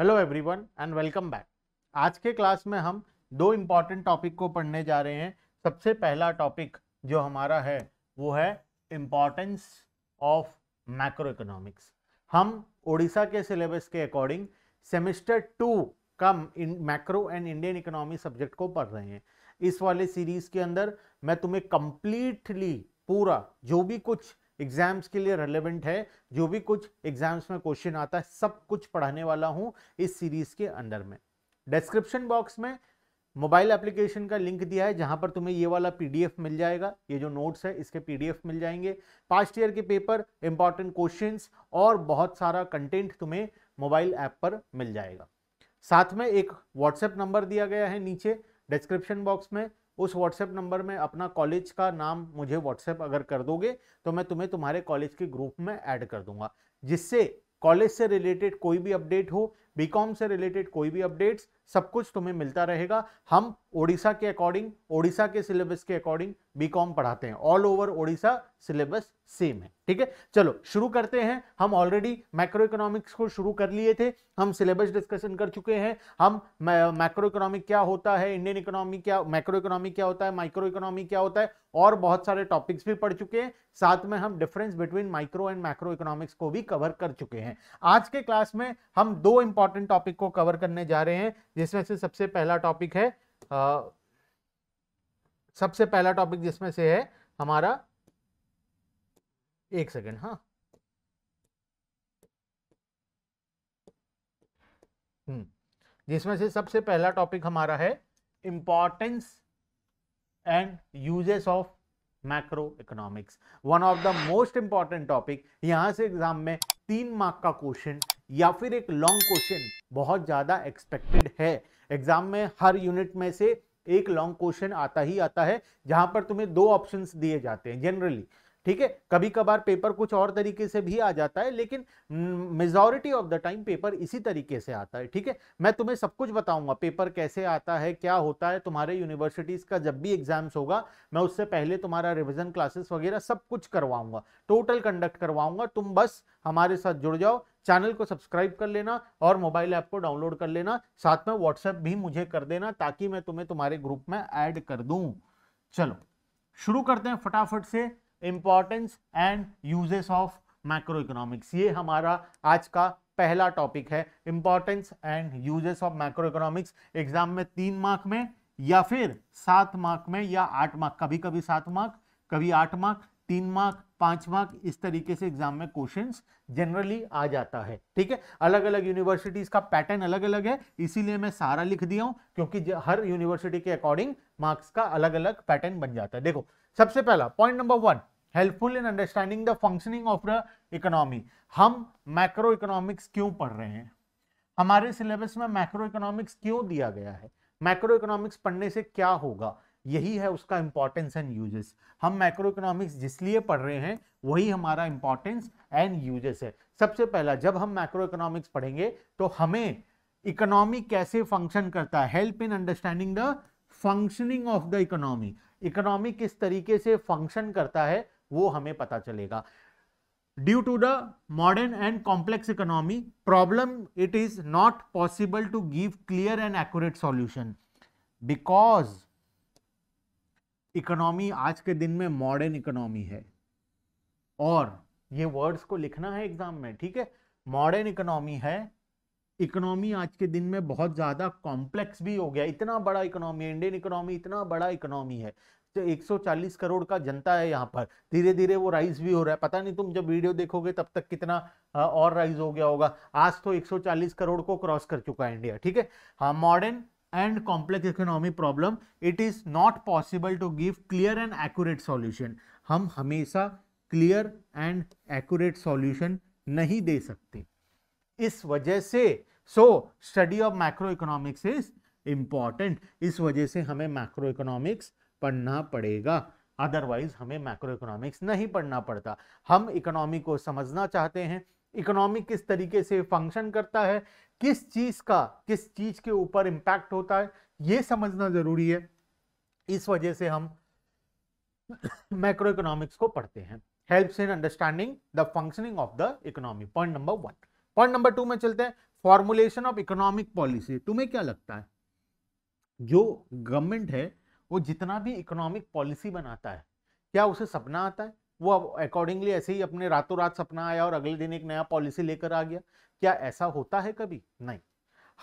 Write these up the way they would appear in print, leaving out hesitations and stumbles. Hello everyone and welcome back. आज के class में हम दो इम्पॉर्टेंट टॉपिक को पढ़ने जा रहे हैं। सबसे पहला टॉपिक जो हमारा है वो है इम्पॉर्टेंस ऑफ मैक्रो इकोनॉमिक्स। हम ओडिशा के सिलेबस के अकॉर्डिंग सेमेस्टर 2 का macro and Indian economy subject को पढ़ रहे हैं। इस वाले सीरीज़ के अंदर मैं तुम्हें कम्प्लीटली पूरा जो भी कुछ एग्जाम्स के लिए रेलेवेंट है, जो भी कुछ एग्जाम्स में क्वेश्चन आता है, सब कुछ पढ़ाने वाला हूं इस सीरीज के अंदर में। डिस्क्रिप्शन बॉक्स में मोबाइल एप्लीकेशन का लिंक दिया है जहां पर तुम्हें ये वाला पीडीएफ मिल जाएगा। ये जो नोट्स है इसके पीडीएफ मिल जाएंगे। पास्ट ईयर के पेपर, इंपॉर्टेंट क्वेश्चंस और बहुत सारा कंटेंट तुम्हें मोबाइल ऐप पर मिल जाएगा। साथ में एक व्हाट्सएप नंबर दिया गया है नीचे डिस्क्रिप्शन बॉक्स में। उस व्हाट्सएप नंबर में अपना कॉलेज का नाम मुझे व्हाट्सएप अगर कर दोगे तो मैं तुम्हें तुम्हारे कॉलेज के ग्रुप में ऐड कर दूंगा, जिससे कॉलेज से रिलेटेड कोई भी अपडेट हो, बीकॉम से रिलेटेड कोई भी अपडेट्स, सब कुछ तुम्हें मिलता रहेगा। हम ओडिशा के अकॉर्डिंग, ओडिशा के सिलेबस के अकॉर्डिंग बीकॉम पढ़ाते हैं। All over Odisha syllabus same है, ठीक है। चलो शुरू करते हैं। हम ऑलरेडी मैक्रो इकोनॉमिक्स को शुरू कर लिए थे, हम सिलेबस डिस्कशन कर चुके हैं। हम मैक्रो इकोनॉमिक क्या होता है, इंडियन इकोनॉमी क्या, मैक्रो इकोनॉमी क्या होता है, माइक्रो इकोनॉमी क्या होता है, और बहुत सारे टॉपिक्स भी पढ़ चुके हैं। साथ में हम difference between micro and macro economics को भी कवर कर चुके हैं। आज के क्लास में हम दो इंपॉर्टेंट टॉपिक को कवर करने जा रहे हैं, जिसमें से सबसे पहला टॉपिक है जिसमें से है हमारा, एक सेकेंड, हाँ, जिसमें से सबसे पहला टॉपिक हमारा है importance and uses of macro economics. One of the most important topic. यहां से एग्जाम में 3 मार्क का क्वेश्चन या फिर एक लॉन्ग क्वेश्चन बहुत ज्यादा एक्सपेक्टेड है। एग्जाम में हर यूनिट में से एक लॉन्ग क्वेश्चन आता ही आता है, जहां पर तुम्हें 2 ऑप्शंस दिए जाते हैं जनरली, ठीक है। कभी कभार पेपर कुछ और तरीके से भी आ जाता है, लेकिन majority of the time paper इसी तरीके से आता है, ठीक है। मैं तुम्हें सब कुछ बताऊंगा, पेपर कैसे आता है, क्या होता है। तुम्हारे यूनिवर्सिटीज का जब भी एग्जाम्स होगा, मैं उससे पहले तुम्हारा रिवीजन क्लासेस वगैरह सब कुछ करवाऊंगा, टोटल कंडक्ट करवाऊंगा। तुम बस हमारे साथ जुड़ जाओ, चैनल को सब्सक्राइब कर लेना और मोबाइल ऐप को डाउनलोड कर लेना। साथ में व्हाट्सएप भी मुझे कर देना ताकि मैं तुम्हें तुम्हारे ग्रुप में ऐड कर दूं। चलो शुरू करते हैं फटाफट से। Importance and uses of macro economics, ये हमारा आज का पहला टॉपिक है। Importance and uses of macro economics exam में 3 मार्क में या फिर 7 मार्क में या 8 मार्क, कभी कभी 7 मार्क, कभी 8 मार्क, 3 मार्क, 5 मार्क, इस तरीके से एग्जाम में क्वेश्चंस जनरली आ जाता है, ठीक है। अलग अलग यूनिवर्सिटीज का पैटर्न अलग अलग है, इसीलिए मैं सारा लिख दिया हूं, क्योंकि हर यूनिवर्सिटी के अकॉर्डिंग मार्क्स का अलग अलग पैटर्न बन जाता है। देखो सबसे पहला point number 1, helpful in understanding the functioning of the economy. हम मैक्रो इकोनॉमिक्स क्यों पढ़ रहे हैं, हमारे सिलेबस में मैक्रो इकोनॉमिक्स क्यों दिया गया है, मैक्रो इकोनॉमिक्स पढ़ने से क्या होगा, यही है उसका इंपॉर्टेंस एंड यूजेस। हम मैक्रो इकोनॉमिक्स जिसलिए पढ़ रहे हैं वही हमारा इंपॉर्टेंस एंड यूजेस है। सबसे पहला, जब हम मैक्रो इकोनॉमिक्स पढ़ेंगे तो हमें इकोनॉमी कैसे फंक्शन करता है, help in understanding the functioning of the economy, economy किस तरीके से फंक्शन करता है वो हमें पता चलेगा। Due to the modern and complex economy problem it is not possible to give clear and accurate solution, because economy आज के दिन में मॉडर्न इकोनॉमी है। और ये वर्ड्स को लिखना है एग्जाम में, ठीक है। मॉडर्न इकोनॉमी है, इकोनॉमी आज के दिन में बहुत ज़्यादा कॉम्प्लेक्स भी हो गया, इतना बड़ा इकोनॉमी है इंडियन इकोनॉमी, इतना बड़ा इकोनॉमी है। तो 140 करोड़ का जनता है यहाँ पर, धीरे धीरे वो राइज भी हो रहा है। पता नहीं तुम जब वीडियो देखोगे तब तक कितना और राइज हो गया होगा। आज तो 140 करोड़ को क्रॉस कर चुका है इंडिया, ठीक है। हाँ, modern and complex economy problem it is not possible to give clear and accurate solution. हम हमेशा clear and accurate solution नहीं दे सकते, इस वजह से so study of macro economics is important. इस वजह से हमें macro economics पढ़ना पड़ेगा, otherwise हमें macro economics नहीं पढ़ना पड़ता। हम economy को समझना चाहते हैं, इकोनॉमी किस तरीके से फंक्शन करता है, किस चीज का किस चीज के ऊपर इम्पैक्ट होता है, ये समझना जरूरी है। इस वजह से हम मैक्रो इकोनॉमिक्स को पढ़ते हैं। Helps in understanding the functioning of the economy, point number 1। Point number 2 में चलते हैं, फॉर्मुलेशन ऑफ इकोनॉमिक पॉलिसी। तुम्हें क्या लगता है जो गवर्नमेंट है वो जितना भी इकोनॉमिक पॉलिसी बनाता है क्या उसे सपना आता है? वो अकॉर्डिंगली ऐसे ही अपने रातों रात सपना आया और अगले दिन एक नया पॉलिसी लेकर आ गया? क्या ऐसा होता है कभी? नहीं,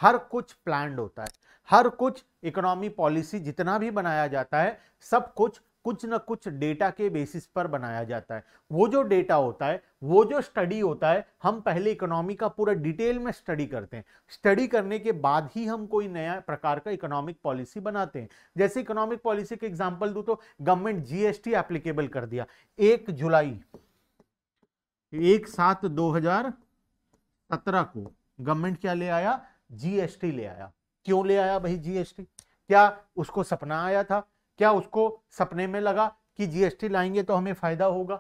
हर कुछ प्लान्ड होता है, हर कुछ इकोनॉमी पॉलिसी जितना भी बनाया जाता है सब कुछ कुछ ना कुछ डेटा के बेसिस पर बनाया जाता है। वो जो डेटा होता है, वो जो स्टडी होता है, हम पहले इकोनॉमी का पूरा डिटेल में स्टडी करते हैं, स्टडी करने के बाद ही हम कोई नया प्रकार का इकोनॉमिक पॉलिसी बनाते हैं। जैसे इकोनॉमिक पॉलिसी के एग्जांपल दूं तो गवर्नमेंट जीएसटी एप्लीकेबल कर दिया 1 जुलाई 2017 को गवर्नमेंट क्या ले आया? जीएसटी ले आया। क्यों ले आया भाई जीएसटी? क्या उसको सपना आया था? क्या उसको सपने में लगा कि जीएसटी लाएंगे तो हमें फायदा होगा?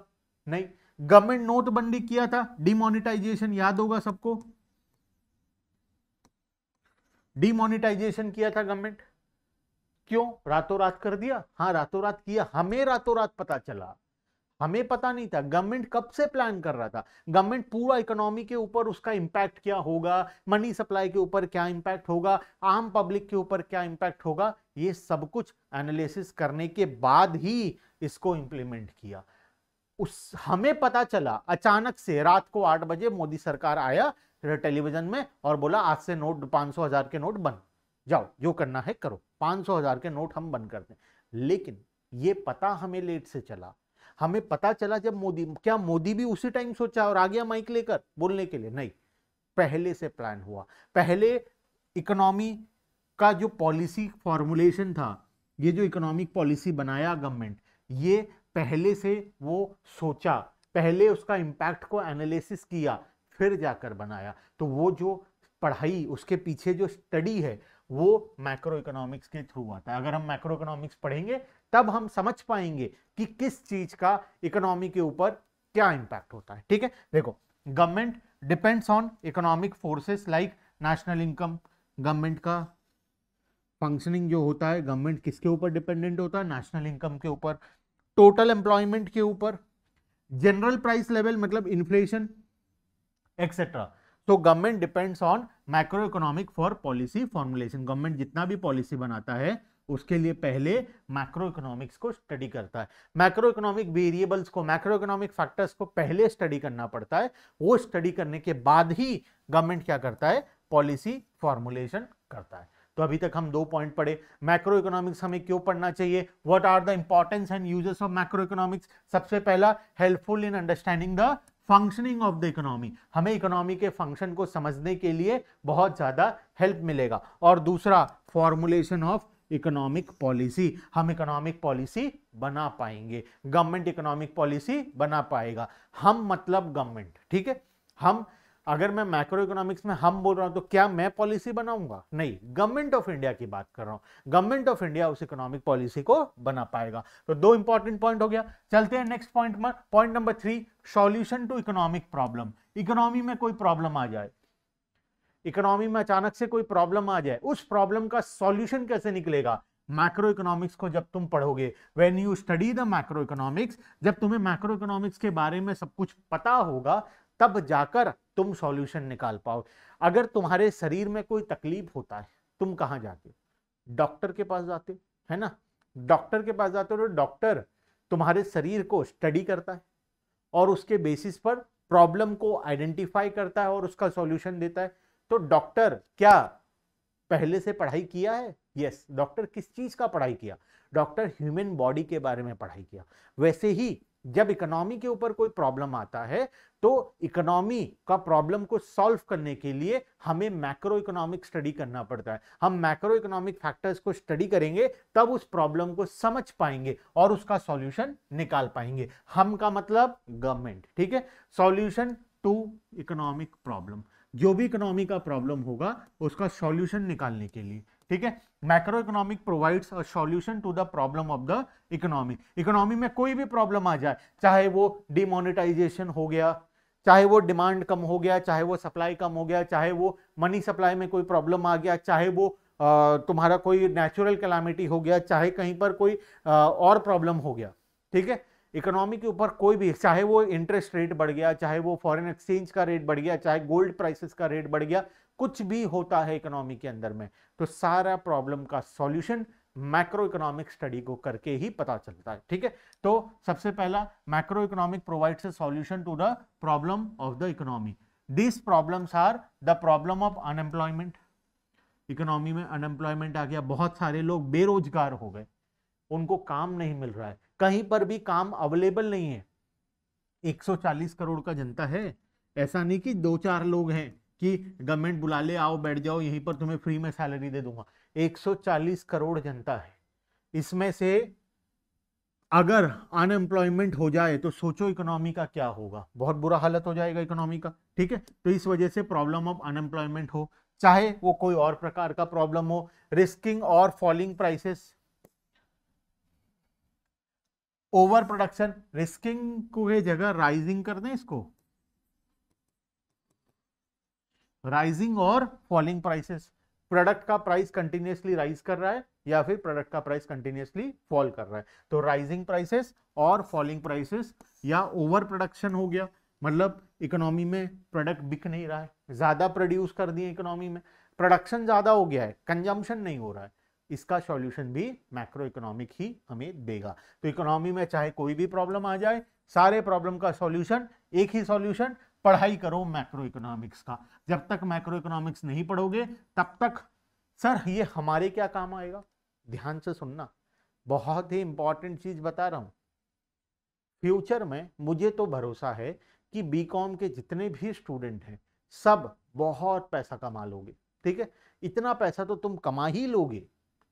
नहीं। गवर्नमेंट नोटबंदी किया था, डिमोनेटाइजेशन याद होगा सबको, डिमोनेटाइजेशन किया था गवर्नमेंट। क्यों? रातों रात कर दिया? हाँ, रातों रात किया, हमें रातों रात पता चला, हमें पता नहीं था। गवर्नमेंट कब से प्लान कर रहा था? गवर्नमेंट पूरा इकोनॉमी के ऊपर उसका इंपैक्ट क्या होगा, मनी सप्लाई के ऊपर क्या इंपैक्ट होगा, आम पब्लिक के ऊपर क्या इंपैक्ट होगा, ये सब कुछ एनालिसिस करने के बाद ही इसको इंप्लीमेंट किया। उस हमें पता चला अचानक से रात को 8 बजे मोदी सरकार आया टेलीविजन में और बोला आज से नोट 500,000 के नोट बंद, जाओ जो करना है करो, 500,000 के नोट हम बंद करते हैं। लेकिन ये पता हमें लेट से चला, हमें पता चला जब मोदी, क्या मोदी भी उसी टाइम सोचा और आ गया माइक लेकर बोलने के लिए? नहीं, पहले से प्लान हुआ। पहले इकोनॉमी का जो पॉलिसी फॉर्मुलेशन था, ये जो इकोनॉमिक पॉलिसी बनाया गवर्नमेंट, ये पहले से वो सोचा, पहले उसका इम्पैक्ट को एनालिसिस किया, फिर जाकर बनाया। तो वो जो पढ़ाई, उसके पीछे जो स्टडी है, वो मैक्रो इकोनॉमिक्स के थ्रू आता है। अगर हम मैक्रो इकोनॉमिक्स पढ़ेंगे तब हम समझ पाएंगे कि किस चीज का इकोनॉमी के ऊपर क्या इंपैक्ट होता है। ठीक है, देखो government depends on economic forces like national income. Government का फंक्शनिंग जो होता है, गवर्नमेंट किसके ऊपर डिपेंडेंट होता है? नेशनल इनकम के ऊपर, टोटल एम्प्लॉयमेंट के ऊपर, जनरल प्राइस लेवल मतलब इन्फ्लेशन एक्सेट्रा। तो government depends on macro economic for policy formulation. Government जितना भी पॉलिसी बनाता है उसके लिए पहले मैक्रो इकोनॉमिक्स को स्टडी करता है, मैक्रो इकोनॉमिक वेरिएबल्स को, मैक्रो इकोनॉमिक फैक्टर्स को पहले स्टडी करना पड़ता है। वो स्टडी करने के बाद ही गवर्नमेंट क्या करता है? पॉलिसी फॉर्मुलेशन करता है। तो अभी तक हम 2 पॉइंट पढ़े, मैक्रो इकोनॉमिक्स हमें क्यों पढ़ना चाहिए, what are the importance and uses of macro economics. सबसे पहला, helpful in understanding the functioning of the economy, हमें इकोनॉमी के फंक्शन को समझने के लिए बहुत ज़्यादा हेल्प मिलेगा। और दूसरा, फॉर्मुलेशन ऑफ इकोनॉमिक पॉलिसी, हम इकोनॉमिक पॉलिसी बना पाएंगे, गवर्नमेंट इकोनॉमिक पॉलिसी बना पाएगा। हम मतलब गवर्नमेंट, ठीक है। हम, अगर मैं मैक्रो इकोनॉमिक्स में हम बोल रहा हूं तो क्या मैं पॉलिसी बनाऊंगा? नहीं, गवर्नमेंट ऑफ इंडिया की बात कर रहा हूं, गवर्नमेंट ऑफ इंडिया उस इकोनॉमिक पॉलिसी को बना पाएगा। तो 2 इंपॉर्टेंट पॉइंट हो गया। चलते हैं नेक्स्ट पॉइंट में, point number 3, solution to economic problem. Economy में कोई प्रॉब्लम आ जाए, इकोनॉमी में अचानक से कोई प्रॉब्लम आ जाए, उस प्रॉब्लम का सॉल्यूशन कैसे निकलेगा? मैक्रो इकोनॉमिक्स को जब तुम पढ़ोगे, when you study the macro economics, जब तुम्हें मैक्रो इकोनॉमिक्स के बारे में सब कुछ पता होगा तब जाकर तुम सॉल्यूशन निकाल पाओ। अगर तुम्हारे शरीर में कोई तकलीफ होता है, तुम कहाँ जाते हो? डॉक्टर के पास जाते हो, है ना। डॉक्टर के पास जाते हो तो डॉक्टर तुम्हारे शरीर को स्टडी करता है और उसके बेसिस पर प्रॉब्लम को आइडेंटिफाई करता है और उसका सॉल्यूशन देता है। तो डॉक्टर क्या पहले से पढ़ाई किया है? यस। डॉक्टर किस चीज का पढ़ाई किया? डॉक्टर ह्यूमन बॉडी के बारे में पढ़ाई किया। वैसे ही जब इकोनॉमी के ऊपर कोई प्रॉब्लम आता है तो इकोनॉमी का प्रॉब्लम को सॉल्व करने के लिए हमें मैक्रो इकोनॉमिक स्टडी करना पड़ता है। हम मैक्रो इकोनॉमिक फैक्टर्स को स्टडी करेंगे तब उस प्रॉब्लम को समझ पाएंगे और उसका सॉल्यूशन निकाल पाएंगे। हम का मतलब गवर्नमेंट, ठीक है। सॉल्यूशन टू इकोनॉमिक प्रॉब्लम, जो भी इकोनॉमी का प्रॉब्लम होगा उसका सॉल्यूशन निकालने के लिए, ठीक है। Macro economic provides a solution to the problem of the economy. Economy में कोई भी प्रॉब्लम आ जाए, चाहे वो डिमोनेटाइजेशन हो गया, चाहे वो डिमांड कम हो गया, चाहे वो सप्लाई कम हो गया, चाहे वो मनी सप्लाई में कोई प्रॉब्लम आ गया, चाहे वो तुम्हारा कोई नेचुरल कैलामिटी हो गया, चाहे कहीं पर कोई और प्रॉब्लम हो गया, ठीक है। इकोनॉमी के ऊपर कोई भी, चाहे वो इंटरेस्ट रेट बढ़ गया, चाहे वो फॉरेन एक्सचेंज का रेट बढ़ गया, चाहे गोल्ड प्राइसेस का रेट बढ़ गया, कुछ भी होता है इकोनॉमी के अंदर में तो सारा प्रॉब्लम का सॉल्यूशन मैक्रो इकोनॉमिक स्टडी को करके ही पता चलता है। ठीक है, तो सबसे पहला macro economic provides a solution to the problem of the economy. These problems are the problem of unemployment. Economy में अनएम्प्लॉयमेंट आ गया, बहुत सारे लोग बेरोजगार हो गए, उनको काम नहीं मिल रहा है, कहीं पर भी काम अवेलेबल नहीं है। 140 करोड़ का जनता है, ऐसा नहीं कि दो चार लोग हैं कि गवर्नमेंट बुला ले, आओ बैठ जाओ यहीं पर तुम्हें फ्री में सैलरी दे दूंगा। 140 करोड़ जनता है, इसमें से अगर अनएम्प्लॉयमेंट हो जाए तो सोचो इकोनॉमी का क्या होगा, बहुत बुरा हालत हो जाएगा इकोनॉमी का। ठीक है, तो इस वजह से प्रॉब्लम ऑफ अनएम्प्लॉयमेंट हो, चाहे वो कोई और प्रकार का प्रॉब्लम हो, रिस्किंग और falling prices, over production, risking को ये जगह राइजिंग कर दें, इसको राइजिंग और फॉलिंग प्राइसेस, प्रोडक्ट का प्राइस कंटिन्यूअसली राइज कर रहा है या फिर प्रोडक्ट का प्राइस कंटिन्यूअसली फॉल कर रहा है, तो राइजिंग प्राइसेस और फॉलिंग प्राइसेस, या ओवर प्रोडक्शन हो गया, मतलब इकोनॉमी में प्रोडक्ट बिक नहीं रहा है, ज्यादा प्रोड्यूस कर दिए इकोनॉमी में, प्रोडक्शन ज्यादा हो गया है, कंजम्पशन नहीं हो रहा है, इसका सॉल्यूशन भी मैक्रो इकोनॉमिक ही हमें देगा। तो इकोनॉमी में चाहे कोई भी प्रॉब्लम आ जाए, सारे प्रॉब्लम का सॉल्यूशन एक ही सॉल्यूशन, पढ़ाई करो मैक्रो इकोनॉमिक्स का। जब तक मैक्रो इकोनॉमिक्स नहीं पढ़ोगे तब तक सर ये हमारे क्या काम आएगा, ध्यान से सुनना, बहुत ही इंपॉर्टेंट चीज बता रहा हूं। फ्यूचर में मुझे तो भरोसा है कि बीकॉम के जितने भी स्टूडेंट हैं सब बहुत पैसा कमा लोगे। ठीक है, इतना पैसा तो तुम कमा ही लोगे,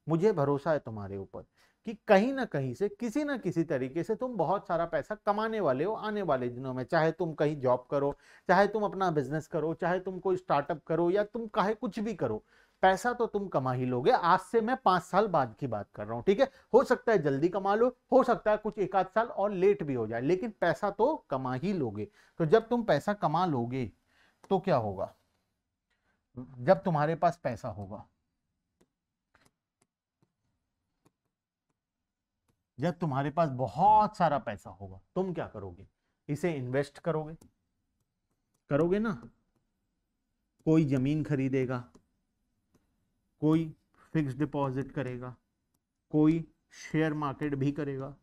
मुझे भरोसा है तुम्हारे ऊपर कि कहीं ना कहीं से किसी ना किसी तरीके से तुम बहुत सारा पैसा कमाने वाले हो आने वाले दिनों में, चाहे तुम कहीं जॉब करो, चाहे तुम अपना बिजनेस करो, चाहे तुम कोई स्टार्टअप करो, या तुम चाहे कुछ भी करो, पैसा तो तुम कमा ही लोगे। आज से मैं 5 साल बाद की बात कर रहा हूँ। ठीक है, हो सकता है जल्दी कमा लो, हो सकता है कुछ 1-8 साल और लेट भी हो जाए, लेकिन पैसा तो कमा ही लोगे। तो जब तुम पैसा कमा लोगे तो क्या होगा, जब तुम्हारे पास पैसा होगा, जब तुम्हारे पास बहुत सारा पैसा होगा, तुम क्या करोगे, इसे इन्वेस्ट करोगे, करोगे ना, कोई जमीन खरीदेगा, कोई फिक्स्ड डिपॉजिट करेगा, कोई शेयर मार्केट भी करेगा।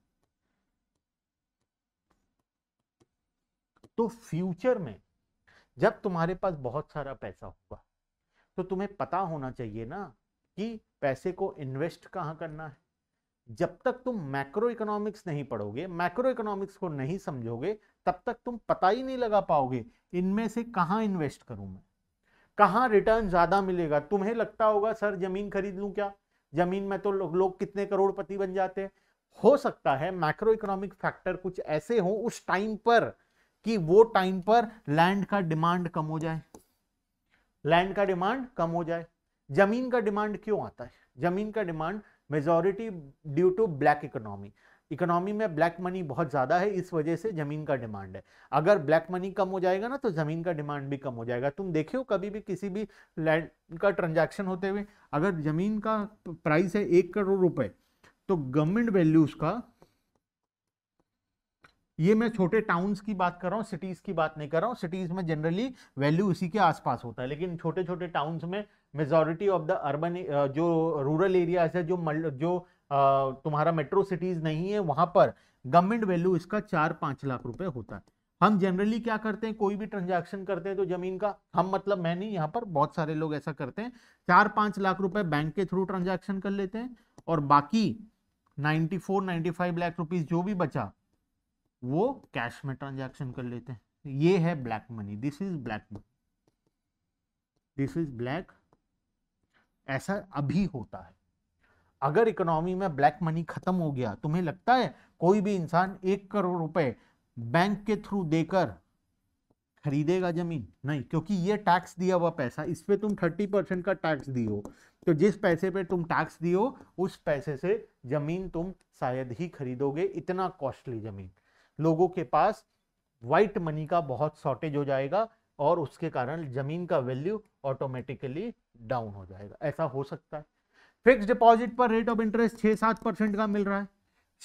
तो फ्यूचर में जब तुम्हारे पास बहुत सारा पैसा होगा तो तुम्हें पता होना चाहिए ना कि पैसे को इन्वेस्ट कहां करना है। जब तक तुम मैक्रो इकोनॉमिक्स नहीं पढ़ोगे, मैक्रो इकोनॉमिक्स को नहीं समझोगे, तब तक तुम पता ही नहीं लगा पाओगे इनमें से कहाँ इन्वेस्ट करूं मैं, कहाँ रिटर्न ज़्यादा मिलेगा। तुम्हें लगता होगा सर जमीन खरीद लूं क्या, जमीन में तो लोग कितने करोड़पति बन जाते हैं। हो सकता है मैक्रो इकोनॉमिक फैक्टर कुछ ऐसे हों उस टाइम पर कि वो टाइम पर लैंड का डिमांड कम हो जाए, लैंड का डिमांड कम हो जाए। जमीन का डिमांड क्यों आता है, जमीन का demand majority due to black economy, economy में ब्लैक मनी बहुत ज़्यादा है, इस वजह से ज़मीन का डिमांड है। अगर ब्लैक मनी कम हो जाएगा ना तो ज़मीन का डिमांड भी कम हो जाएगा। तुम देखियो कभी भी किसी भी लैंड का ट्रांजैक्शन होते हुए, अगर ज़मीन का प्राइस है 1 करोड़ रुपए तो गवर्नमेंट वैल्यूज़ का, ये मैं छोटे टाउन्स की बात कर रहा हूँ, सिटीज़ की बात नहीं कर रहा हूँ, सिटीज़ में जनरली वैल्यू उसी के आसपास होता है, लेकिन छोटे छोटे टाउन्स में मेजॉरिटी ऑफ द अर्बन, जो रूरल एरियाज है, जो तुम्हारा मेट्रो सिटीज़ नहीं है, वहाँ पर गवर्नमेंट वैल्यू इसका 4-5 लाख रुपए होता है। हम जनरली क्या करते हैं, कोई भी ट्रांजैक्शन करते हैं तो ज़मीन का, हम मतलब मैं नहीं, यहाँ पर बहुत सारे लोग ऐसा करते हैं, 4-5 लाख रुपए बैंक के थ्रू ट्रांजैक्शन कर लेते हैं और बाकी 94-95 लाख रुपीज़ जो भी बचा वो कैश में ट्रांजैक्शन कर लेते हैं। ये है black money, this is black money, this is black. ऐसा अभी होता है। अगर इकोनॉमी में ब्लैक मनी खत्म हो गया, तुम्हें लगता है कोई भी इंसान 1 करोड़ रुपए बैंक के थ्रू देकर खरीदेगा जमीन? नहीं, क्योंकि ये टैक्स दिया हुआ पैसा, इस पे तुम 30% का टैक्स दियो, तो जिस पैसे पे तुम टैक्स दियो उस पैसे से जमीन तुम शायद ही खरीदोगे। इतना कॉस्टली जमीन, लोगों के पास वाइट मनी का बहुत शॉर्टेज हो जाएगा और उसके कारण जमीन का वैल्यू ऑटोमेटिकली डाउन हो जाएगा। ऐसा हो सकता है। फिक्स्ड डिपॉजिट पर रेट ऑफ इंटरेस्ट 6-7% का मिल रहा है,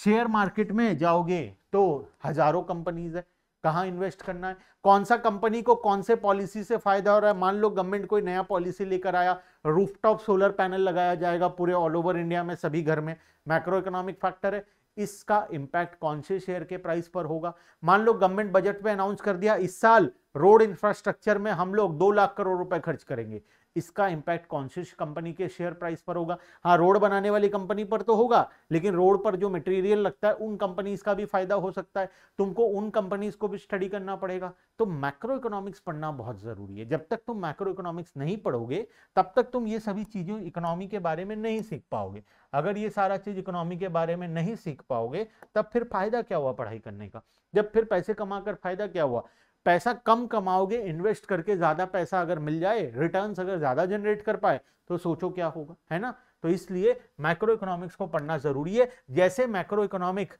शेयर मार्केट में जाओगे तो हजारों कंपनीज है, कहाँ इन्वेस्ट करना है, कौन सा कंपनी को कौन से पॉलिसी से फायदा हो रहा है। मान लो गवर्नमेंट कोई नया पॉलिसी लेकर आया, रूफटॉप सोलर पैनल लगाया जाएगा पूरे ऑल ओवर इंडिया में सभी घर में, मैक्रो इकोनॉमिक फैक्टर है, इसका इम्पैक्ट कौन से शेयर के प्राइस पर होगा। मान लो गवर्नमेंट बजट में अनाउंस कर दिया इस साल रोड इंफ्रास्ट्रक्चर में हम लोग 2 लाख करोड़ रुपए खर्च करेंगे, इसका इम्पैक्ट कौन सी कंपनी के शेयर प्राइस पर होगा। हाँ, रोड बनाने वाली कंपनी पर तो होगा, लेकिन रोड पर जो मटेरियल लगता है उन कंपनीज का भी फायदा हो सकता है, तुमको उन कंपनीज को भी स्टडी करना पड़ेगा। तो मैक्रो इकोनॉमिक्स पढ़ना बहुत जरूरी है। जब तक तुम मैक्रो इकोनॉमिक्स नहीं पढ़ोगे तब तक तुम ये सभी चीजों इकोनॉमी के बारे में नहीं सीख पाओगे। अगर ये सारा चीज इकोनॉमी के बारे में नहीं सीख पाओगे तब फिर फायदा क्या हुआ पढ़ाई करने का, जब फिर पैसे कमाकर फायदा क्या हुआ। पैसा कम कमाओगे, इन्वेस्ट करके ज्यादा पैसा अगर मिल जाए, रिटर्न्स अगर ज्यादा जनरेट कर पाए तो सोचो क्या होगा, है ना। तो इसलिए मैक्रो इकोनॉमिक्स को पढ़ना जरूरी है। जैसे मैक्रो इकोनॉमिक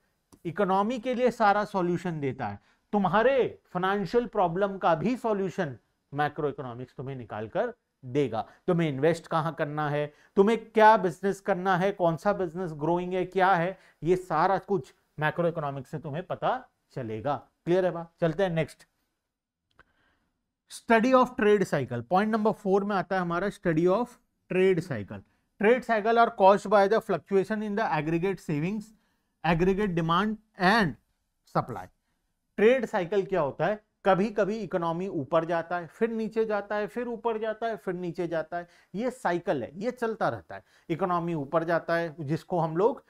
इकोनॉमी के लिए सारा सॉल्यूशन देता है, तुम्हारे फाइनेंशियल प्रॉब्लम का भी सॉल्यूशन मैक्रो इकोनॉमिक्स तुम्हें निकाल कर देगा। तुम्हें इन्वेस्ट कहाँ करना है, तुम्हें क्या बिजनेस करना है, कौन सा बिजनेस ग्रोइंग है, क्या है, ये सारा कुछ मैक्रो इकोनॉमिक्स से तुम्हें पता चलेगा। क्लियर है बात। चलते हैं next, study of trade cycle. Point number 4 में आता है हमारा study of trade cycle. Trade cycle are caused by the fluctuation in the aggregate savings, aggregate demand and supply. Trade cycle क्या होता है, कभी कभी इकोनॉमी ऊपर जाता है फिर नीचे जाता है फिर ऊपर जाता है फिर नीचे जाता है, ये साइकिल है, ये चलता रहता है। इकोनॉमी ऊपर जाता है जिसको हम लोग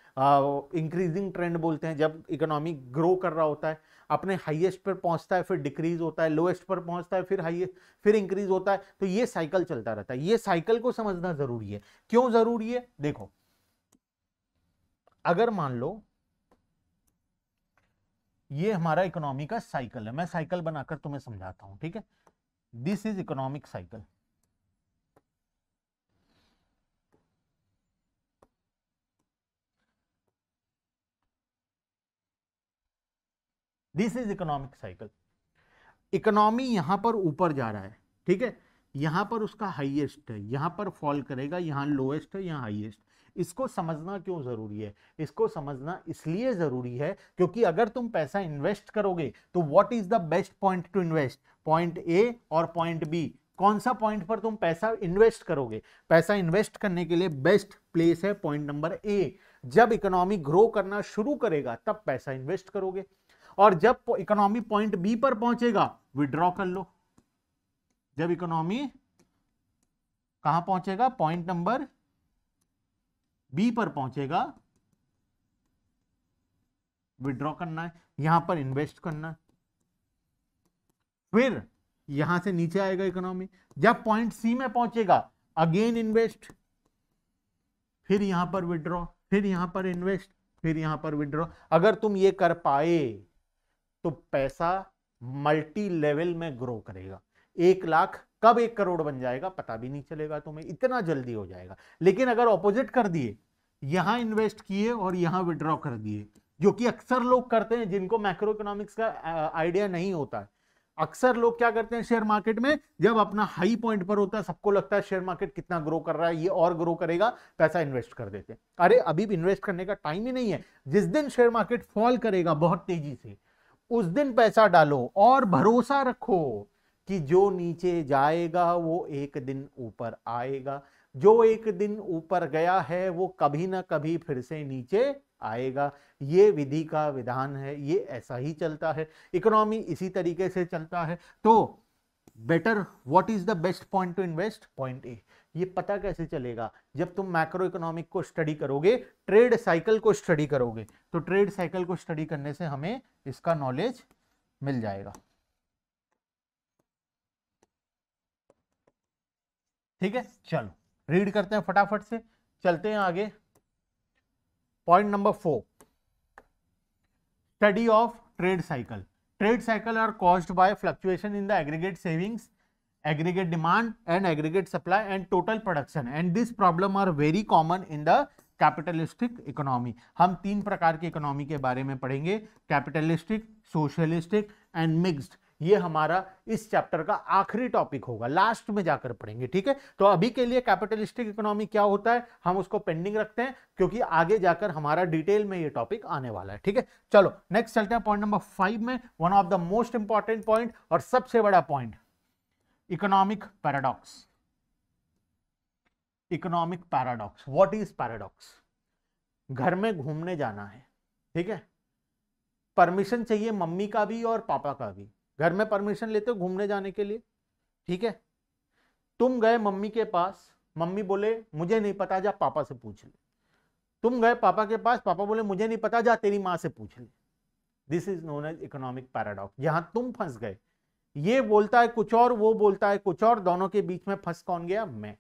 इंक्रीजिंग ट्रेंड बोलते हैं, जब इकोनॉमी ग्रो कर रहा होता है अपने हाईएस्ट पर पहुंचता है फिर डिक्रीज होता है, लोएस्ट पर पहुंचता है फिर हाईएस्ट फिर इंक्रीज होता है, तो ये साइकिल चलता रहता है। ये साइकिल को समझना जरूरी है। क्यों जरूरी है, देखो अगर मान लो ये हमारा इकोनॉमी का साइकिल है, मैं साइकिल बनाकर तुम्हें समझाता हूं, ठीक है। This is economic cycle. This is economic cycle. Economy यहां पर ऊपर जा रहा है, ठीक है, यहां पर उसका हाईएस्ट है, यहां पर फॉल करेगा, यहां लोएस्ट है, यहां हाईएस्ट। इसको समझना क्यों जरूरी है, इसको समझना इसलिए जरूरी है क्योंकि अगर तुम पैसा इन्वेस्ट करोगे तो what is the best point to invest, point A और पॉइंट बी, कौन सा पॉइंट पर तुम पैसा इन्वेस्ट करोगे। पैसा इन्वेस्ट करने के लिए बेस्ट प्लेस है पॉइंट नंबर ए। जब इकोनॉमी ग्रो करना शुरू करेगा तब पैसा इन्वेस्ट करोगे, और जब इकोनॉमी पॉइंट बी पर पहुंचेगा विड्रॉ कर लो। जब इकोनॉमी कहां पहुंचेगा, पॉइंट नंबर बी पर पहुंचेगा, विड्रॉ करना है, यहां पर इन्वेस्ट करना है। फिर यहां से नीचे आएगा इकोनॉमी, जब पॉइंट सी में पहुंचेगा अगेन इन्वेस्ट, फिर यहां पर विड्रॉ, फिर यहां पर इन्वेस्ट, फिर यहां पर विड्रॉ। अगर तुम ये कर पाए तो पैसा मल्टी लेवल में ग्रो करेगा। 1 लाख कब 1 करोड़ बन जाएगा पता भी नहीं चलेगा तुम्हें, इतना जल्दी हो जाएगा। लेकिन अगर ऑपोजिट कर दिए, यहां इन्वेस्ट किए और यहां विड्रॉ कर दिए, जो कि अक्सर लोग करते हैं जिनको मैक्रो इकोनॉमिक्स का आइडिया नहीं होता है। अक्सर लोग क्या करते हैं शेयर मार्केट में, जब अपना हाई पॉइंट पर होता है सबको लगता है शेयर मार्केट कितना ग्रो कर रहा है, ये और ग्रो करेगा, पैसा इन्वेस्ट कर देते हैं। अरे अभी भी इन्वेस्ट करने का टाइम ही नहीं है, जिस दिन शेयर मार्केट फॉल करेगा बहुत तेजी से उस दिन पैसा डालो और भरोसा रखो कि जो नीचे जाएगा वो एक दिन ऊपर आएगा, जो एक दिन ऊपर गया है वो कभी ना कभी फिर से नीचे आएगा। ये विधि का विधान है, ये ऐसा ही चलता है, इकोनॉमी इसी तरीके से चलता है। तो better what is the best point to invest, point A. ये पता कैसे चलेगा, जब तुम मैक्रो इकोनॉमिक को स्टडी करोगे, ट्रेड साइकिल को स्टडी करोगे, तो ट्रेड साइकिल को स्टडी करने से हमें इसका नॉलेज मिल जाएगा, ठीक है। चलो रीड करते हैं फटाफट से, चलते हैं आगे। Point number 4, study of trade cycle. Trade cycle are caused by fluctuation in the aggregate savings, aggregate demand and aggregate supply and total production, and this problem are very common in the capitalistic economy. हम 3 प्रकार की economy के बारे में पढ़ेंगे, capitalistic, socialistic and mixed. ये हमारा इस चैप्टर का आखिरी टॉपिक होगा, लास्ट में जाकर पढ़ेंगे, ठीक है। तो अभी के लिए कैपिटलिस्टिक इकोनॉमी क्या होता है हम उसको पेंडिंग रखते हैं, क्योंकि आगे जाकर हमारा डिटेल में ये टॉपिक आने वाला है, ठीक है। चलो नेक्स्ट चलते हैं पॉइंट नंबर 5 में, one of the most important point और सबसे बड़ा point, economic paradox. Economic paradox, what is paradox? घर में घूमने जाना है, ठीक है, परमिशन चाहिए मम्मी का भी और पापा का भी। घर में परमिशन लेते हो घूमने जाने के लिए, ठीक है। तुम गए मम्मी के पास, मम्मी बोले मुझे नहीं पता, जा पापा से पूछ ले। तुम गए पापा के पास, पापा बोले मुझे नहीं पता, जा तेरी माँ से पूछ ले। This is known as economic paradox, जहां तुम फंस गए। ये बोलता है कुछ और, वो बोलता है कुछ और, दोनों के बीच में फंस कौन गया? मैं।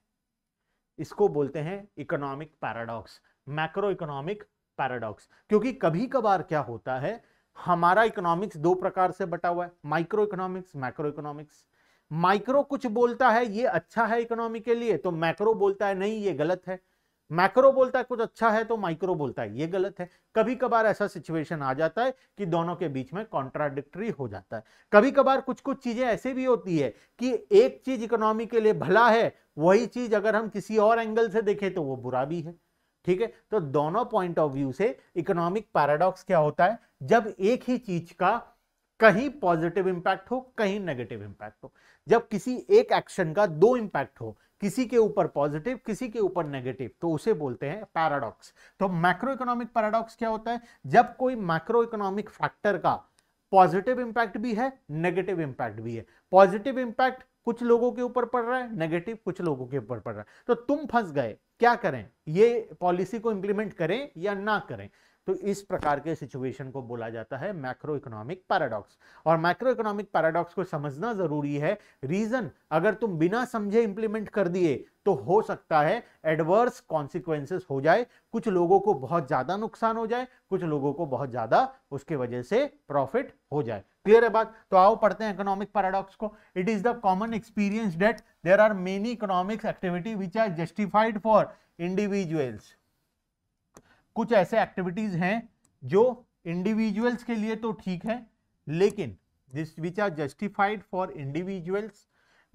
इसको बोलते हैं economic paradox, macro economic paradox. क्योंकि कभी कभार क्या होता है, हमारा इकोनॉमिक्स दो प्रकार से बटा हुआ है, micro economics, macro economics. Micro कुछ बोलता है ये अच्छा है इकोनॉमी के लिए, तो मैक्रो बोलता है नहीं ये गलत है। मैक्रो बोलता है कुछ अच्छा है, तो माइक्रो बोलता है ये गलत है। कभी कभार ऐसा सिचुएशन आ जाता है कि दोनों के बीच में कॉन्ट्राडिक्टरी हो जाता है। कभी कभार कुछ कुछ चीजें ऐसे भी होती है कि एक चीज इकोनॉमी के लिए भला है, वही चीज अगर हम किसी और एंगल से देखें तो वो बुरा भी है, ठीक है। तो दोनों पॉइंट ऑफ व्यू से इकोनॉमिक पैराडॉक्स क्या होता है, जब एक ही चीज का कहीं पॉजिटिव इंपैक्ट हो, कहीं नेगेटिव इंपैक्ट हो। जब किसी एक एक्शन का दो इंपैक्ट हो, किसी के ऊपर पॉजिटिव, किसी के ऊपर नेगेटिव, तो उसे बोलते हैं पैराडॉक्स। तो मैक्रो इकोनॉमिक पैराडॉक्स क्या होता है, जब कोई मैक्रो इकोनॉमिक फैक्टर का पॉजिटिव इंपैक्ट भी है, नेगेटिव इंपैक्ट भी है। पॉजिटिव इंपैक्ट कुछ लोगों के ऊपर पड़ रहा है, नेगेटिव कुछ लोगों के ऊपर पड़ रहा है। तो तुम फंस गए, क्या करें, ये पॉलिसी को इंप्लीमेंट करें या ना करें? तो इस प्रकार के सिचुएशन को बोला जाता है मैक्रो इकोनॉमिक पैराडॉक्स। और मैक्रो इकोनॉमिक पैराडॉक्स को समझना जरूरी है। रीजन, अगर तुम बिना समझे इंप्लीमेंट कर दिए तो हो सकता है एडवर्स कॉन्सिक्वेंसेस हो जाए, कुछ लोगों को बहुत ज्यादा नुकसान हो जाए, कुछ लोगों को बहुत ज्यादा उसके वजह से प्रॉफिट हो जाए। क्लियर है बात? तो आओ पढ़ते हैं इकोनॉमिक पैराडॉक्स को। It is the common experience that there are many economic activity which are justified for individuals. कुछ ऐसे एक्टिविटीज हैं जो इंडिविजुअल्स के लिए तो ठीक है, लेकिन this which are justified for individuals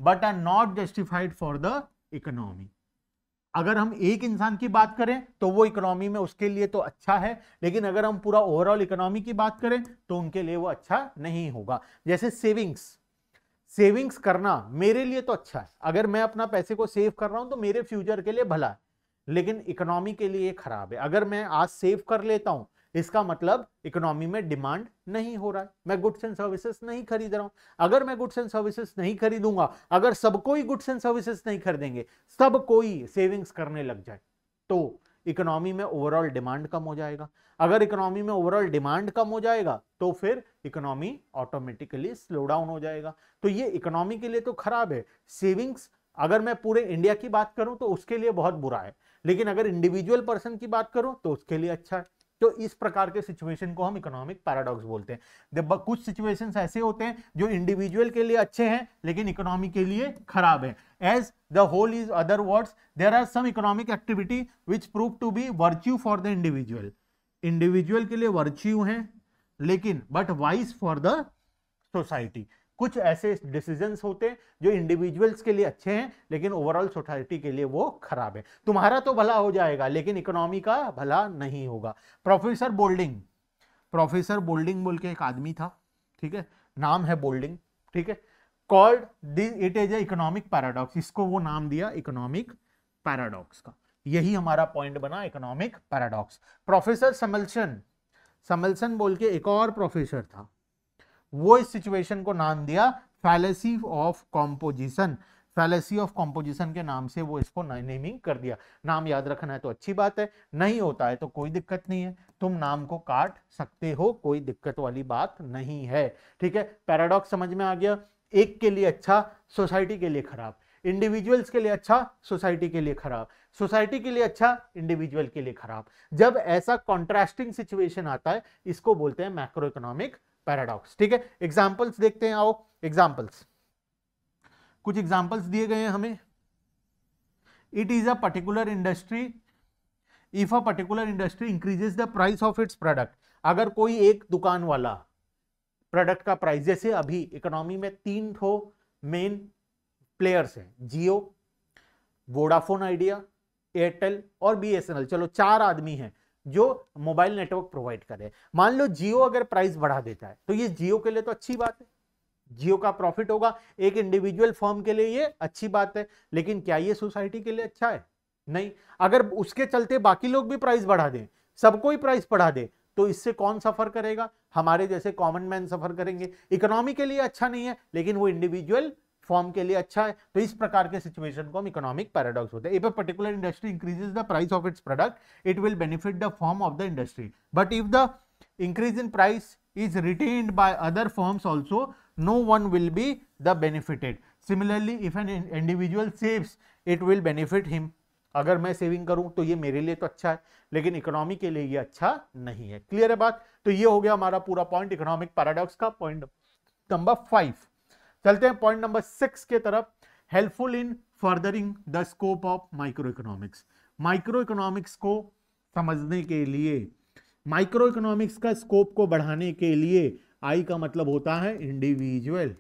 but are not justified for the economy. अगर हम एक इंसान की बात करें तो वो इकोनॉमी में उसके लिए तो अच्छा है, लेकिन अगर हम पूरा ओवरऑल इकोनॉमी की बात करें तो उनके लिए वो अच्छा नहीं होगा। जैसे सेविंग्स करना मेरे लिए तो अच्छा है, अगर मैं अपना पैसे को सेव कर रहा हूं तो मेरे फ्यूचर के लिए भला है, लेकिन इकोनॉमी के लिए खराब है। अगर मैं आज सेव कर लेता हूं, इसका मतलब इकोनॉमी में डिमांड नहीं हो रहा है, मैं गुड्स एंड सर्विसेज नहीं खरीद रहा हूं। अगर मैं गुड्स एंड सर्विसेज नहीं खरीदूंगा, अगर सब कोई गुड्स एंड सर्विसेज नहीं खरीदेंगे, सब कोई सेविंग्स करने लग जाए, तो इकोनॉमी में ओवरऑल डिमांड कम हो जाएगा। अगर इकोनॉमी में ओवरऑल डिमांड कम हो जाएगा तो फिर इकोनॉमी ऑटोमेटिकली स्लो डाउन हो जाएगा। तो ये इकोनॉमी के लिए तो खराब है। सेविंग्स अगर मैं पूरे इंडिया की बात करूं तो उसके लिए बहुत बुरा है, लेकिन अगर इंडिविजुअल पर्सन की बात करूं तो उसके लिए अच्छा है। तो इस प्रकार के सिचुएशन को हम इकोनॉमिक पैराडॉक्स बोलते हैं। कुछ सिचुएशंस ऐसे होते हैं जो इंडिविजुअल के लिए अच्छे हैं लेकिन इकोनॉमी के लिए खराब है। As the whole is other words there are some economic activity which prove to be virtue for the individual. Individual के लिए वर्च्यू है लेकिन but vice for the society. कुछ ऐसे डिसीजंस होते हैं जो इंडिविजुअल्स के लिए अच्छे हैं लेकिन ओवरऑल सोसाइटी के लिए वो खराब है। तुम्हारा तो भला हो जाएगा लेकिन इकोनॉमी का भला नहीं होगा। प्रोफेसर बोल्डिंग बोल के एक आदमी था, ठीक है, नाम है बोल्डिंग, ठीक है, called this it is a economic paradox. इसको वो नाम दिया इकोनॉमिक पैराडॉक्स का। यही हमारा पॉइंट बना इकोनॉमिक पैराडॉक्स। प्रोफेसर समलसन बोल के एक और प्रोफेसर था, वो इस सिचुएशन को नाम दिया फैलेसी ऑफ कॉम्पोजिशन के नाम से वो इसको नेमिंग कर दिया। नाम याद रखना है तो अच्छी बात है, नहीं होता है तो कोई दिक्कत नहीं है, तुम नाम को काट सकते हो, कोई दिक्कत वाली बात नहीं है, ठीक है। पैराडॉक्स समझ में आ गया, एक के लिए अच्छा, सोसाइटी के लिए खराब, इंडिविजुअल्स के लिए अच्छा, सोसाइटी के लिए खराब, सोसाइटी के लिए अच्छा, इंडिविजुअल के लिए खराब। जब ऐसा कॉन्ट्रास्टिंग सिचुएशन आता है इसको बोलते हैं मैक्रो इकोनॉमिक पैराडॉक्स, ठीक है। एग्जांपल्स देखते हैं, आओ एग्जांपल्स, कुछ एग्जांपल्स दिए गए हैं हमें। It is a particular industry if a particular industry increases the price of its product. अगर कोई एक दुकान वाला प्रोडक्ट का प्राइस। जैसे अभी इकोनॉमी में तीन ठो मेन प्लेयर्स हैं, जियो, वोडाफोन आइडिया, एयरटेल और बीएसएनएल। चलो चार आदमी हैं जो मोबाइल नेटवर्क प्रोवाइड करे। मान लो जियो अगर प्राइस बढ़ा देता है तो ये जियो के लिए तो अच्छी बात है, जियो का प्रॉफिट होगा, एक इंडिविजुअल फर्म के लिए ये अच्छी बात है, लेकिन क्या ये सोसाइटी के लिए अच्छा है? नहीं। अगर उसके चलते बाकी लोग भी प्राइस बढ़ा दें, सबको ही प्राइस बढ़ा दें, तो इससे कौन सफर करेगा? हमारे जैसे कॉमन मैन सफर करेंगे। इकोनॉमी के लिए अच्छा नहीं है, लेकिन वो इंडिविजुअल फॉर्म के लिए अच्छा है। तो इस प्रकार के सिचुएशन को हम इकोनॉमिक पैराडॉक्स होते हैं। If a particular industry increases the price of its product, it will benefit the firm of the industry, but if the increase in price is retained by other firms also, no one will be the benefited. Similarly, if an individual saves, it will benefit him. अगर मैं saving करूं तो ये मेरे लिए तो अच्छा है, लेकिन इकोनॉमी के लिए ये अच्छा नहीं है। क्लियर है बात? तो ये हो गया हमारा पूरा पॉइंट इकोनॉमिक पैराडॉक्स का, पॉइंट नंबर 5। चलते हैं पॉइंट नंबर 6 के तरफ। Helpful in furthering the scope of micro economics. Micro economics को समझने के लिए, माइक्रो इकोनॉमिक्स का स्कोप को बढ़ाने के लिए, आई का मतलब होता है इंडिविजुअल,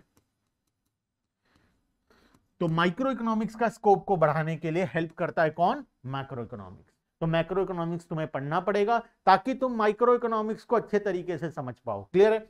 तो माइक्रो इकोनॉमिक्स का स्कोप को बढ़ाने के लिए हेल्प करता है कौन? Macro economics. तो मैक्रो इकोनॉमिक्स तुम्हें पढ़ना पड़ेगा ताकि तुम माइक्रो इकोनॉमिक्स को अच्छे तरीके से समझ पाओ। क्लियर है?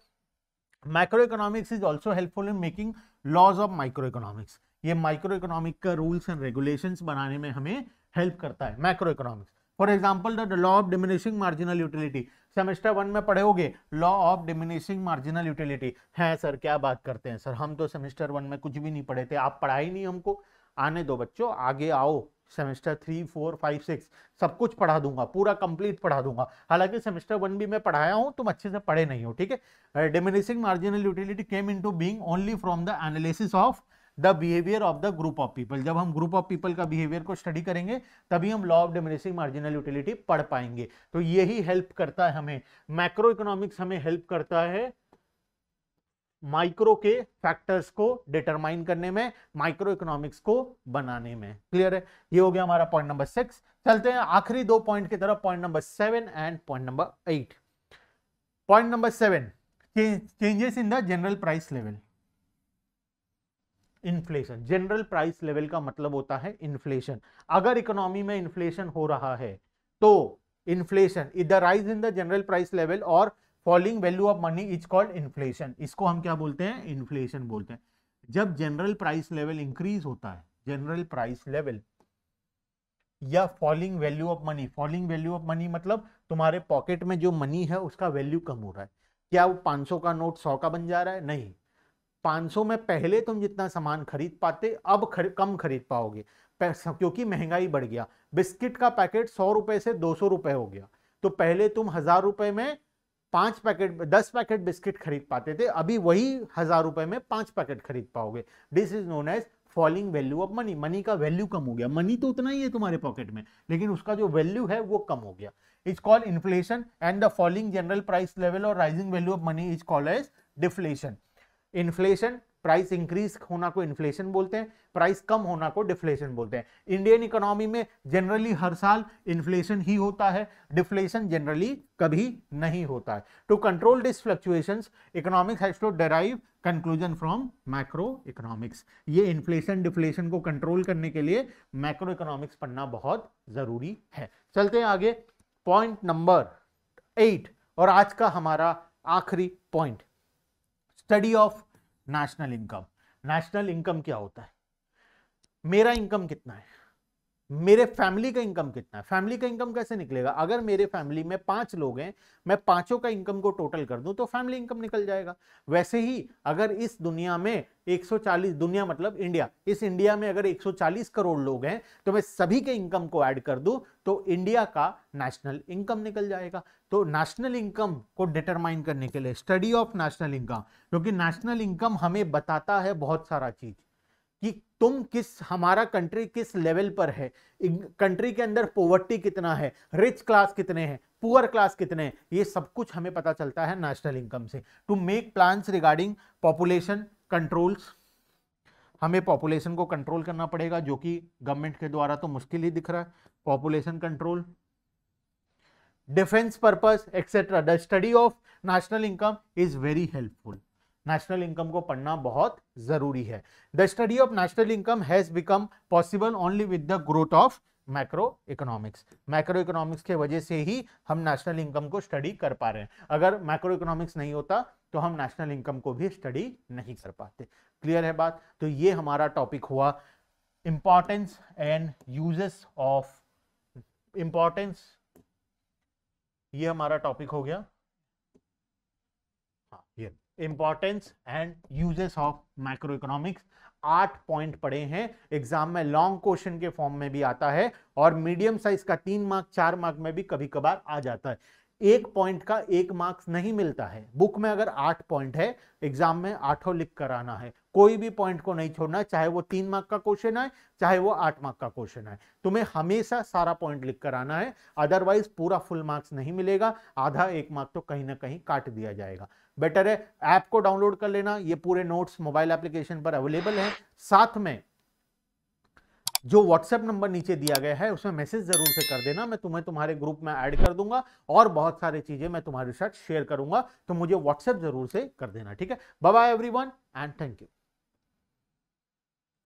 Macro economics is also helpful in making laws of micro economics. ये माइक्रो इकोनॉमिक का रूल्स एंड रेगुलेशंस बनाने में हमें हेल्प करता है macro economics. For example the law of diminishing marginal utility, semester 1 में पढ़े होगे law of diminishing marginal utility. हैं सर क्या बात करते हैं सर, हम तो सेमेस्टर 1 में कुछ भी नहीं पढ़े थे, आप पढ़ाई नहीं हमको। आने दो बच्चों, आगे आओ, सेमेस्टर 3, 4, 5, 6 सब कुछ पढ़ा दूंगा, पूरा कंप्लीट पढ़ा दूंगा। हालांकि सेमेस्टर 1 भी मैं पढ़ाया हूँ, तुम अच्छे से पढ़े नहीं हो, ठीक है। Diminishing marginal utility came into being only from the analysis of the behaviour of the group of people. जब हम ग्रुप ऑफ पीपल का बिहेवियर को स्टडी करेंगे तभी हम law of diminishing marginal utility पढ़ पाएंगे। तो यही हेल्प करता है हमें मैक्रो इकोनॉमिक्स, हमें हेल्प करता है माइक्रो के फैक्टर्स को डिटरमाइन करने में, माइक्रो इकोनॉमिक्स को बनाने में। क्लियर है? ये हो गया हमारा पॉइंट नंबर 6। चलते हैं आखिरी 2 पॉइंट की तरफ, point number 7 and point number 8। Point number 7, changes in the general price level, inflation. General price level का मतलब होता है इन्फ्लेशन। अगर इकोनॉमी में इन्फ्लेशन हो रहा है तो inflation, the rise in the general price level और falling value of money is called inflation. इसको हम क्या बोलते हैं? इन्फ्लेशन बोलते हैं। जब जनरल प्राइस लेवल इंक्रीज होता है, जनरल प्राइस लेवल या falling value of money, falling value of money मतलब तुम्हारे पॉकेट में जो मनी है उसका वैल्यू कम हो रहा है। क्या वो 500 का नोट 100 का बन जा रहा है? नहीं। 500 में पहले तुम जितना सामान खरीद पाते अब कम खरीद पाओगे, क्योंकि महंगाई बढ़ गया। बिस्किट का पैकेट 100 रुपए से 200 रुपए हो गया, तो पहले तुम 1000 रुपए में 5 पैकेट 10 पैकेट बिस्किट खरीद पाते थे, अभी वही 1000 रुपए में 5 पैकेट खरीद पाओगे। This is known as falling value of money. Money का वैल्यू कम हो गया, मनी तो उतना ही है तुम्हारे पॉकेट में, लेकिन उसका जो वैल्यू है वो कम हो गया। It's called inflation and the falling general price level और rising value of money is called as deflation. Inflation, price increase होना को इन्फ्लेशन बोलते हैं, प्राइस कम होना को डिफ्लेशन बोलते हैं। इंडियन इकोनॉमी में जनरली हर साल इन्फ्लेशन ही होता है, डिफ्लेशन जनरली कभी नहीं होता है। To control this fluctuations economics has to derive conclusion from macro economics. ये इन्फ्लेशन डिफ्लेशन को कंट्रोल करने के लिए मैक्रो इकोनॉमिक्स पढ़ना बहुत जरूरी है। चलते हैं आगे, पॉइंट नंबर 8 और आज का हमारा आखिरी point, study of national income. National income क्या होता है? मेरा इनकम कितना है, मेरे फैमिली का इनकम कितना है। फैमिली का इनकम कैसे निकलेगा? अगर मेरे फैमिली में 5 लोग हैं, मैं 5 का इनकम को टोटल कर दूं तो फैमिली इनकम निकल जाएगा। वैसे ही अगर इस दुनिया में 140, दुनिया मतलब इंडिया, इस इंडिया में अगर 140 करोड़ लोग हैं तो मैं सभी के इनकम को ऐड कर दूं तो इंडिया का नेशनल इनकम निकल जाएगा। तो नेशनल इनकम को डिटरमाइन करने के लिए स्टडी ऑफ नेशनल इनकम, क्योंकि नेशनल इनकम हमें बताता है बहुत सारा चीज कि तुम हमारा कंट्री किस लेवल पर है, कंट्री के अंदर पॉवर्टी कितना है, रिच क्लास कितने हैं, पुअर क्लास कितने हैं, ये सब कुछ हमें पता चलता है नेशनल इनकम से। To make plans regarding population controls, हमें पॉपुलेशन को कंट्रोल करना पड़ेगा, जो कि गवर्नमेंट के द्वारा तो मुश्किल ही दिख रहा है। Population control, defence purpose etcetera. The study of national income is very helpful. National income को पढ़ना बहुत जरूरी है। The study of national income has become possible only with the growth of macro economics. Macro economics के वजह से ही हम national income को स्टडी कर पा रहे हैं। अगर मैक्रो इकोनॉमिक्स नहीं होता तो हम नेशनल इनकम को भी स्टडी नहीं कर पाते। क्लियर है बात? तो ये हमारा टॉपिक हुआ importance and uses of importance, ये हमारा टॉपिक हो गया। हाँ, ये importance and uses of macro economics. 8 point पढ़े हैं, एग्जाम में लॉन्ग क्वेश्चन के फॉर्म में भी आता है और मीडियम साइज का 3 मार्क 4 मार्क में भी कभी कभार आ जाता है। 1 पॉइंट का 1 मार्क्स नहीं मिलता है। बुक में अगर 8 पॉइंट है, एग्जाम में 8 लिख कर आना है। कोई भी पॉइंट को नहीं छोड़ना, चाहे वो 3 मार्क का क्वेश्चन आए चाहे वो 8 मार्क का क्वेश्चन आए, तुम्हें हमेशा सारा पॉइंट लिख कर आना है। अदरवाइज पूरा फुल मार्क्स नहीं मिलेगा, आधा 1 मार्क तो कहीं ना कहीं काट दिया जाएगा। बेटर है ऐप को डाउनलोड कर लेना, ये पूरे नोट्स मोबाइल एप्लीकेशन पर अवेलेबल है। साथ में जो व्हाट्सएप नंबर नीचे दिया गया है उसमें मैसेज जरूर से कर देना, मैं तुम्हें तुम्हारे ग्रुप में ऐड कर दूंगा और बहुत सारी चीजें मैं तुम्हारे साथ शेयर करूंगा, तो मुझे व्हाट्सएप जरूर से कर देना। ठीक है, bye bye everyone and thank you.